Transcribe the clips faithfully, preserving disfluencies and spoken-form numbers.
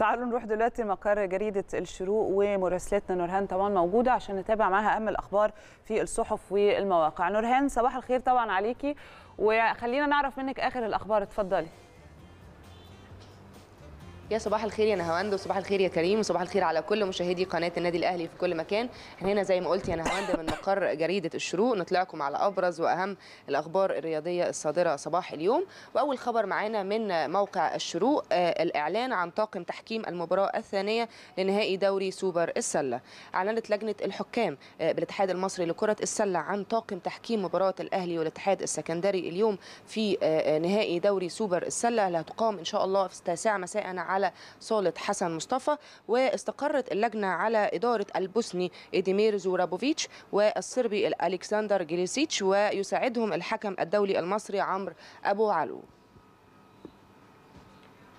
تعالوا نروح دلوقتي مقر جريدة الشروق ومراسلتنا نورهان طبعا موجودة عشان نتابع معاها أهم الأخبار في الصحف والمواقع. نورهان صباح الخير طبعا عليكي، وخلينا نعرف منك آخر الأخبار، اتفضلي. يا صباح الخير يا نهاوند، وصباح الخير يا كريم، وصباح الخير على كل مشاهدي قناه النادي الاهلي في كل مكان. احنا هنا زي ما قلت يا نهاوند من مقر جريده الشروق نطلعكم على ابرز واهم الاخبار الرياضيه الصادره صباح اليوم. واول خبر معانا من موقع الشروق آه الاعلان عن طاقم تحكيم المباراه الثانيه لنهائي دوري سوبر السله. اعلنت لجنه الحكام آه بالاتحاد المصري لكره السله عن طاقم تحكيم مباراه الاهلي والاتحاد السكندري اليوم في آه نهائي دوري سوبر السله اللي هتقام ان شاء الله في الساعه مساء على على صالة حسن مصطفى. واستقرت اللجنة على إدارة البوسني إديمير زورابوفيتش والصربي أليكساندر جليسيتش، ويساعدهم الحكم الدولي المصري عمرو أبو علو.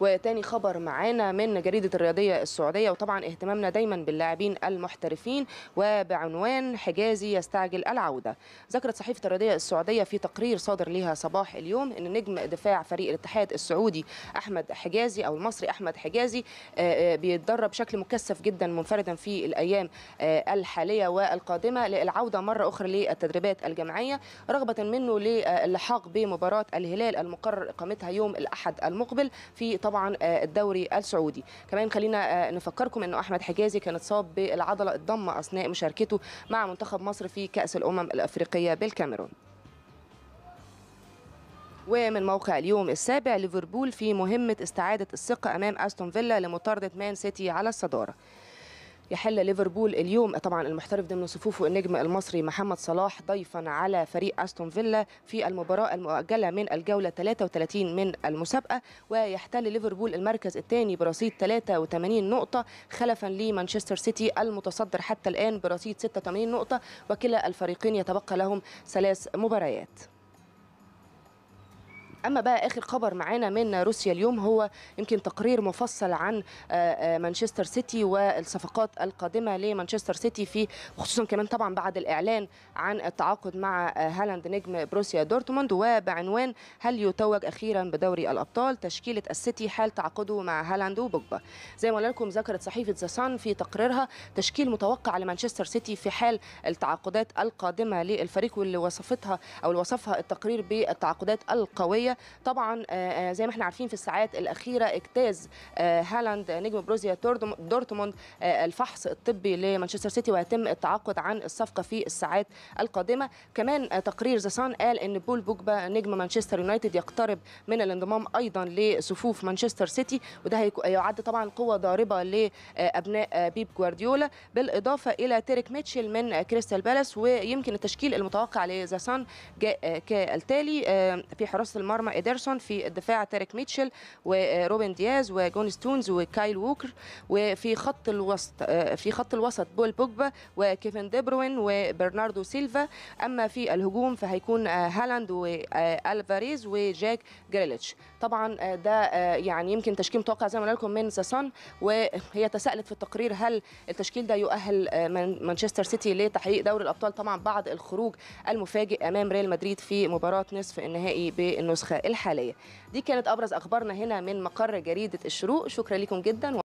وتاني خبر معانا من جريدة الرياضية السعودية، وطبعا اهتمامنا دايما باللاعبين المحترفين وبعنوان حجازي يستعجل العودة. ذكرت صحيفة الرياضية السعودية في تقرير صادر لها صباح اليوم ان نجم دفاع فريق الاتحاد السعودي احمد حجازي او المصري احمد حجازي بيتدرب بشكل مكثف جدا منفردا في الايام الحالية والقادمة للعودة مرة اخرى للتدريبات الجماعية رغبة منه للحاق بمباراة الهلال المقرر اقامتها يوم الاحد المقبل في طبعا الدوري السعودي. كمان خلينا نفكركم انه احمد حجازي كان اتصاب بالعضله الضمه اثناء مشاركته مع منتخب مصر في كاس الامم الافريقيه بالكاميرون. ومن موقع اليوم السابع، ليفربول في مهمه استعاده الثقه امام استون فيلا لمطارده مان سيتي على الصداره. يحل ليفربول اليوم طبعا المحترف ضمن صفوفه النجم المصري محمد صلاح ضيفا على فريق أستون فيلا في المباراة المؤجلة من الجولة ثلاثة وثلاثين من المسابقة، ويحتل ليفربول المركز الثاني برصيد ثلاثة وثمانين نقطة خلفا لمانشستر سيتي المتصدر حتى الآن برصيد ستة وثمانين نقطة، وكلا الفريقين يتبقى لهم ثلاث مباريات. أما بقى آخر خبر معانا من روسيا اليوم هو يمكن تقرير مفصل عن مانشستر سيتي والصفقات القادمة لمانشستر سيتي، في خصوصا كمان طبعا بعد الإعلان عن التعاقد مع هالاند نجم بروسيا دورتموند، وبعنوان هل يتوج أخيرا بدوري الأبطال تشكيلة السيتي حال تعاقده مع هالاند وبوجبا. زي ما قلنا لكم ذكرت صحيفة ذا سان في تقريرها تشكيل متوقع لمانشستر سيتي في حال التعاقدات القادمة للفريق، واللي وصفتها أو وصفها التقرير بالتعاقدات القوية. طبعا زي ما احنا عارفين في الساعات الاخيره اجتاز هالاند نجم بروسيا دورتموند الفحص الطبي لمانشستر سيتي، وهيتم التعاقد عن الصفقه في الساعات القادمه. كمان تقرير ذا سان قال ان بول بوجبا نجم مانشستر يونايتد يقترب من الانضمام ايضا لصفوف مانشستر سيتي، وده هيعد طبعا قوه ضاربه لابناء بيب جوارديولا، بالاضافه الى تيريك ميتشل من كريستال بالاس. ويمكن التشكيل المتوقع لذا سان جاء كالتالي: في حراسه المرمى إيدرسون، في الدفاع تيريك ميتشل وروبن دياز وجون ستونز وكايل ووكر، وفي خط الوسط في خط الوسط بول بوجبا وكيفن دي بروين وبرناردو سيلفا. اما في الهجوم فهيكون هالاند والفاريز وجاك جريليتش. طبعا ده يعني يمكن تشكيل متوقع زي ما قلنا لكم من ذا سان، وهي تساءلت في التقرير هل التشكيل ده يؤهل مانشستر سيتي لتحقيق دوري الابطال طبعا بعد الخروج المفاجئ امام ريال مدريد في مباراه نصف النهائي بالنسخه الحاليه. دي كانت ابرز اخبارنا هنا من مقر جريدة الشروق، شكرا لكم جدا.